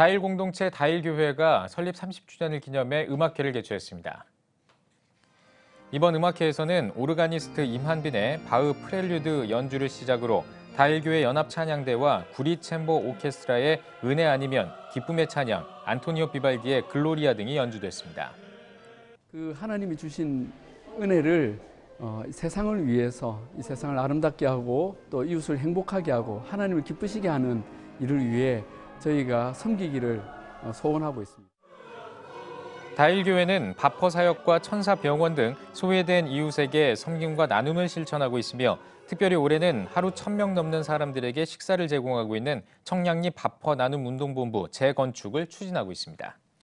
다일 공동체 다일교회가 설립 30주년을 기념해 음악회를 개최했습니다. 이번 음악회에서는 오르가니스트 임한빈의 바흐 프렐류드 연주를 시작으로 다일교회 연합찬양대와 구리챔버 오케스트라의 은혜 아니면, 기쁨의 찬양, 안토니오 비발디의 글로리아 등이 연주됐습니다. 하나님이 주신 은혜를 세상을 위해서, 이 세상을 아름답게 하고 또 이웃을 행복하게 하고 하나님을 기쁘시게 하는 일을 위해 저희가 섬기기를 소원하고 있습니다. 다일교회는 밥퍼 사역과 천사병원 등 소외된 이웃에게 섬김과 나눔을 실천하고 있으며, 특별히 올해는 하루 1000명 넘는 사람들에게 식사를 제공하고 있는 청량리 밥퍼 나눔 운동본부 재건축을 추진하고 있습니다.